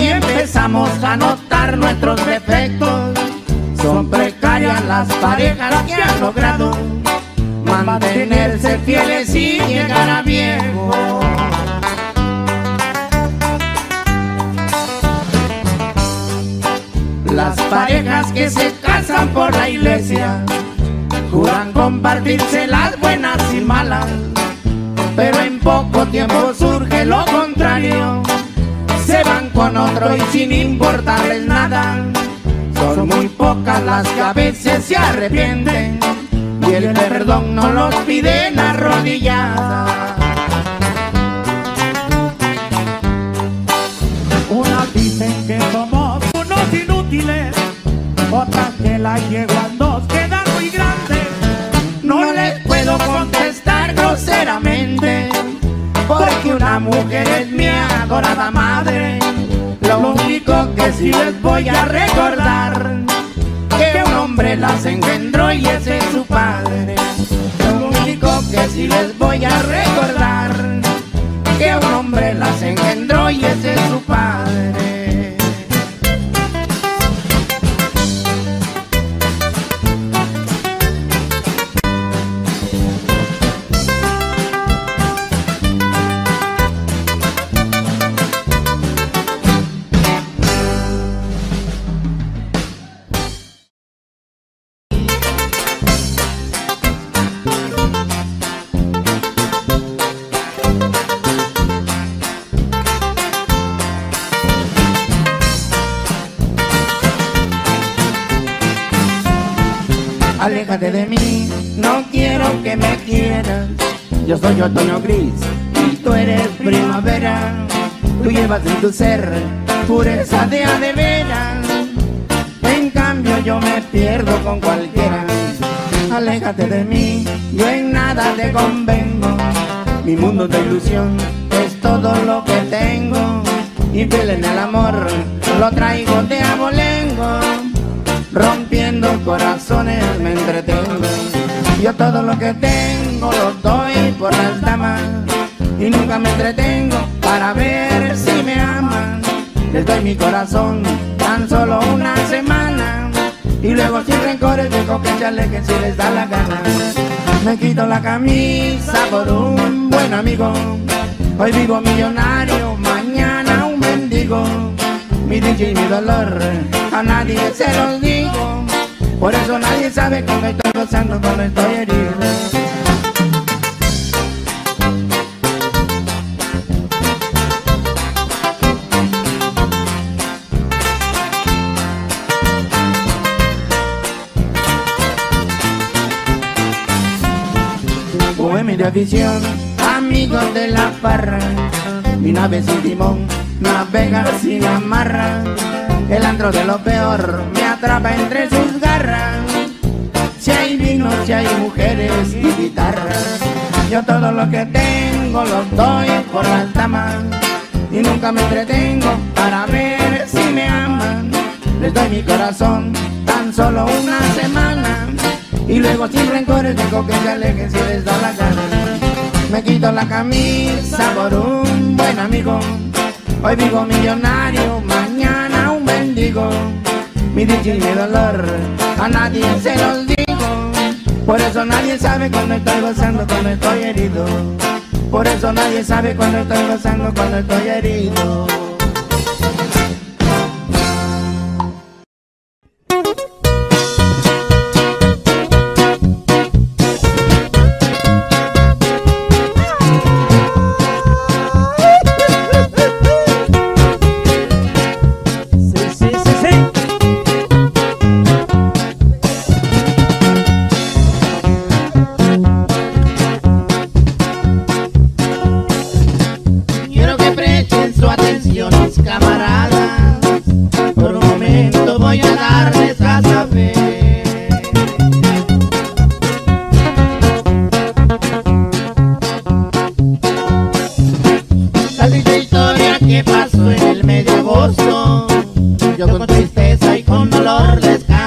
y empezamos a notar nuestros defectos. Son precarias las parejas que han logrado mantenerse fieles y llegar a viejo. Las parejas que se casan por la iglesia juran compartirse las buenas y malas, pero en poco tiempo surge lo contrario. Se van con otro y sin importarles nada. Son muy pocas las que a veces se arrepienten y el perdón no los piden arrodilladas. Unas dicen que somos unos inútiles, otras que la yeguan dos quedan muy grandes. No les puedo contestar groseramente, porque una mujer es mi adorada madre. Lo único que sí les voy a recordar, que un hombre las engendró y ese es su padre. Lo único que sí les voy a recordar, que un hombre las engendró y ese es su padre. Aléjate de mí, no quiero que me quieras. Yo soy otoño gris y tú eres primavera. Tú llevas en tu ser pureza de a de veras. En cambio yo me pierdo con cualquiera. Aléjate de mí, yo en nada te convengo. Mi mundo de ilusión es todo lo que tengo. Infiel en el amor, lo traigo de abolengo. Rompiendo corazones me entretengo. Yo todo lo que tengo lo doy por las damas, y nunca me entretengo para ver si me aman. Les doy mi corazón tan solo una semana, y luego sin rencores dejo que se alejen si les da la gana. Me quito la camisa por un buen amigo. Hoy vivo millonario, mañana un mendigo. Mi dicha y mi dolor a nadie se los digo, por eso nadie sabe cómo estoy gozando cuando estoy herido. Bohemia de afición, amigos de la parra, mi nave sin timón navega sin amarra. El antro de lo peor me atrapa entre sus garras. Si hay vino, si hay mujeres y guitarras. Yo todo lo que tengo lo doy por las damas, y nunca me entretengo para ver si me aman. Les doy mi corazón tan solo una semana, y luego sin rencores dejo que se alejen si les da la gana. Me quito la camisa por un buen amigo. Hoy vivo millonario, mañana un mendigo. Mi dicha y mi dolor a nadie se los digo, por eso nadie sabe cuando estoy gozando, cuando estoy herido. Por eso nadie sabe cuando estoy gozando, cuando estoy herido. Yo con tristeza y con dolor les canto.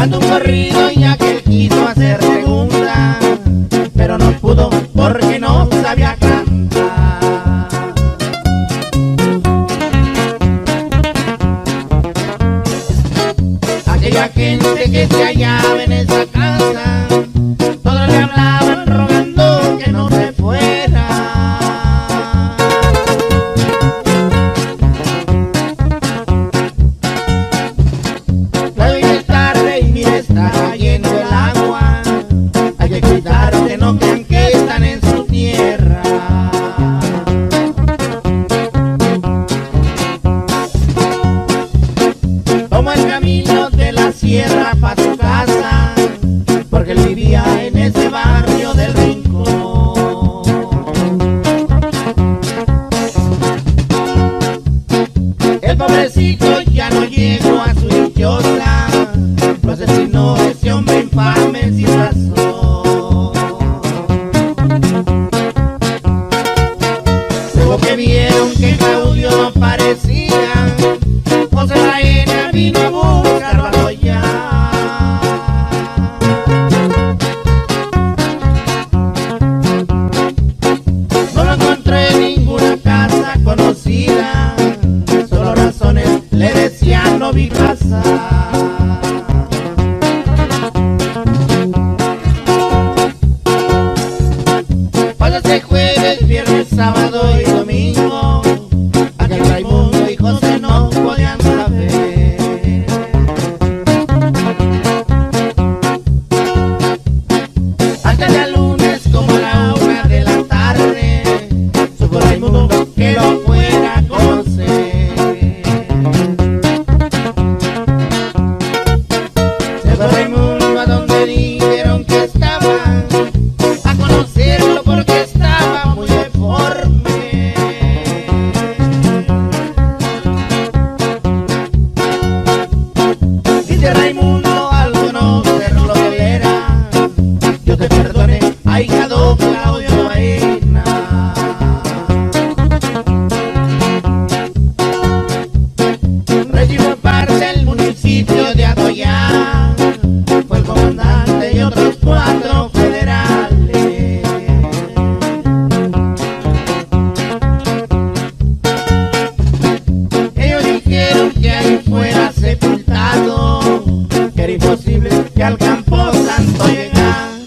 ando un corrido y aquel quiso hacer segunda, pero no pudo porque no sabía cantar. Aquella gente que se hallaba en esa casa, todos le hablaban rogando que no se fuera. Luego es tarde y mira está cayendo el agua, hay que cuidarse, no crean que están en su tierra. Toma el camino de la sierra para su casa, porque él vivía en ese barrio del Rincón. El pobrecito ya no llegó a su dichosa, lo asesinó ese hombre infame sin razón. Luego que vieron que Claudio no aparecía, José Baena vino a buscarlo a Goya. No lo encontré en ninguna casa conocida, solo razones le decían no vi pasar. Pásase jueves, viernes, sábado y domingo, a que Raimundo y José no podían saber. Hasta el lunes como a la una de la tarde, supo Raimundo que lo fuera a conocer. Se fue Raimundo a donde dijeron que estaba, a conocerlo porque estaba muy deforme. Dice Raimundo al conocer lo que era, yo te perdone, ahijado Claudio Baena. Recibió parte del municipio de Atoyá, fue el comandante y otros cuatro federales. Ellos dijeron que ahí fuera sepultado, que era imposible que al campo santo llegase.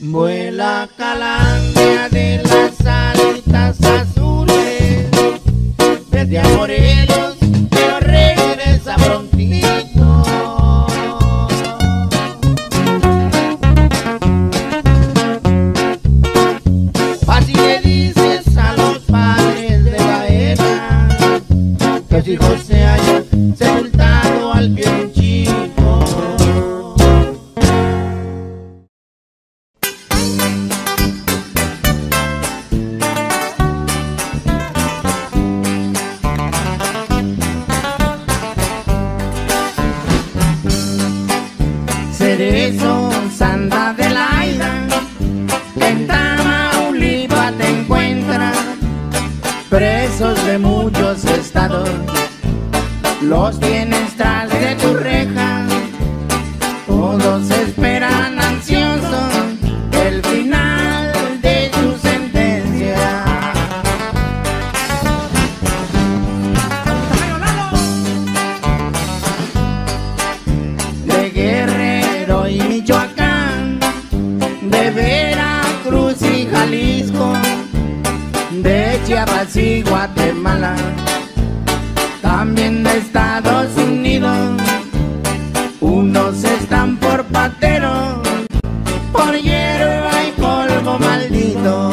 Vuela calandria de las alitas azules, desde a Morelos, pero regresa prontito. Así le dices a los padres de Baena, que su hijo se haya sepultado al pie de un chico. Cerezo, Santa Adelaida, en Tamaulipas te encuentras presos de muchos estados, los tienes tras de tu reja, todos esperan ansiosos el final de tu sentencia. De Guerrero y Michoacán, de Veracruz y Jalisco, de Chiapas y Guatemala, también de Estados Unidos, unos están por patero, por hierba y polvo maldito.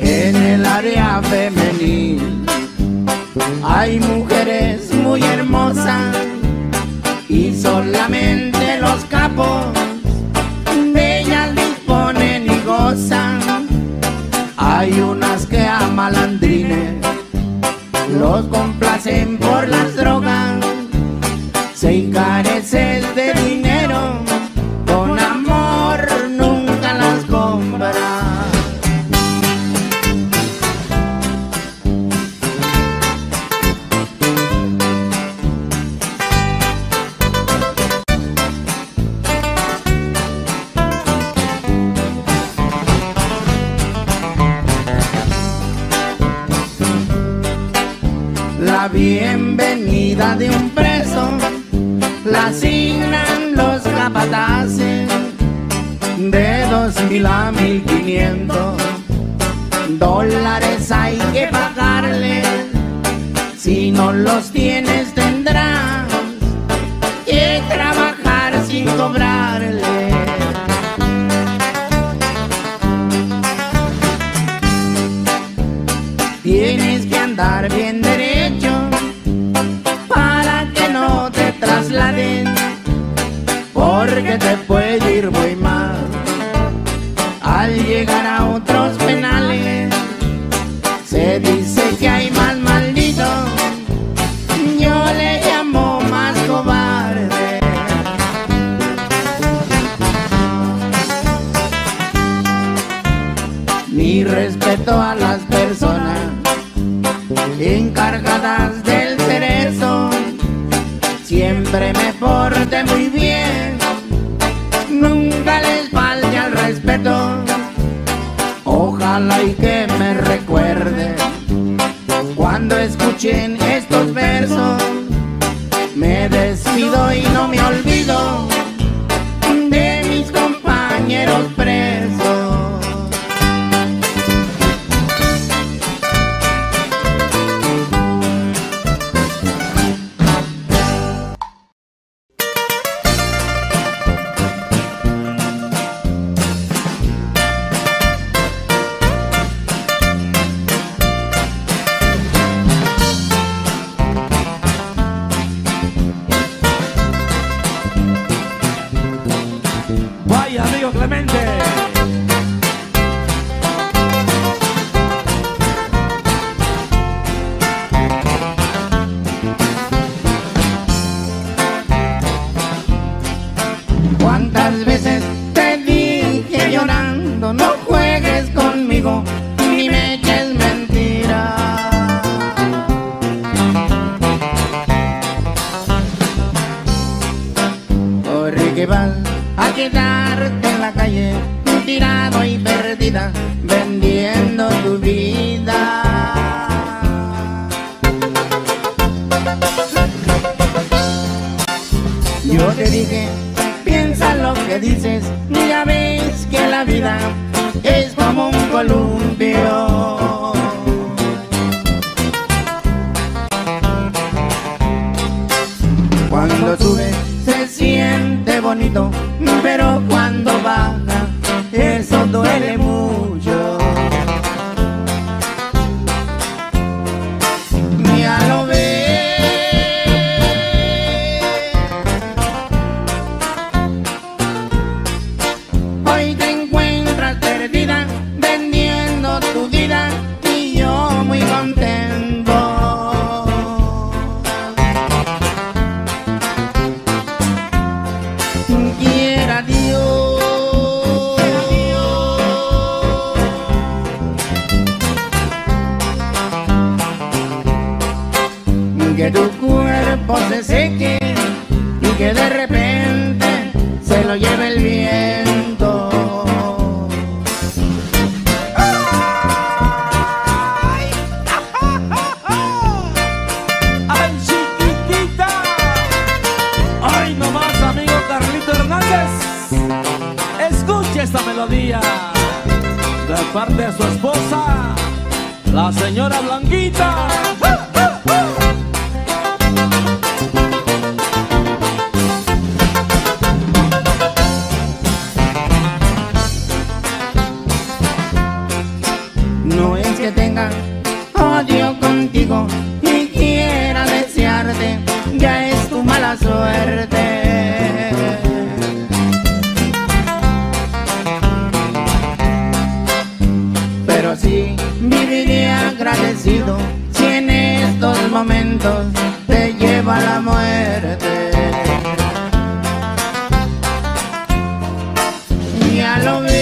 En el área femenil hay mujeres muy hermosas y solamente los capos de ellas disponen y gozan. Hay unas que a malandrines los complacen por las drogas, se encarecen de dinero, con amor nunca las compras. bienvenida de un preso la asignan los capataces, de dos mil a mil quinientos dólares hay que pagarle. Si no los tienes tendrás que trabajar sin cobrarle. Tienes que andar bien derecho para que no te trasladen, porque te puede ir muy mal al llegar a otros penales. Se dice que hay más malditos, yo le llamo más cobarde. Mi respeto a las personas encargadas del cerezo, siempre me porté muy bien, nunca les falte al respeto. Ojalá y que me recuerden cuando escuchen estos versos. Me despido y no me olvido de mis compañeros presos. Quiera Dios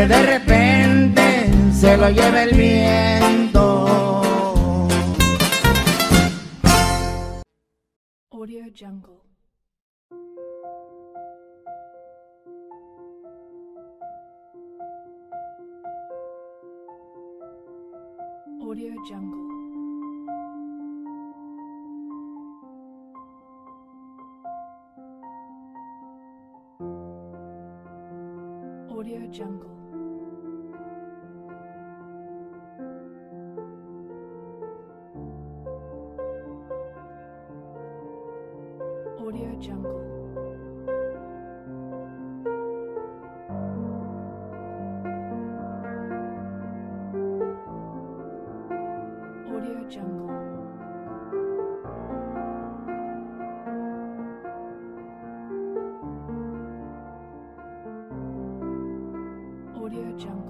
que de repente se lo lleve el viento. Audio Jungle. Audio Jungle. Audio Jungle. Audio Jungle. Audio Jungle. Audio Jungle. Audio Jungle. Audio Jungle. Audio Jungle. Audio Jungle.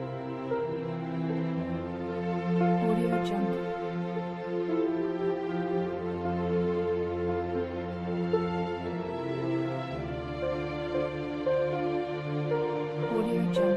Audio Jungle. Audio Jungle.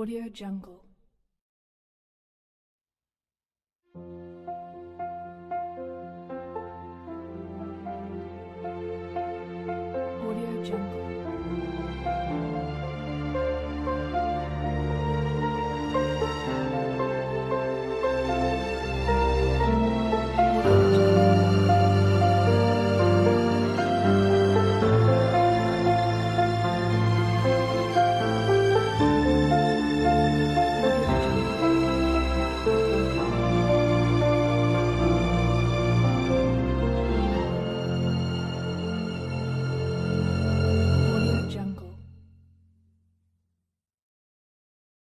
Audio Jungle.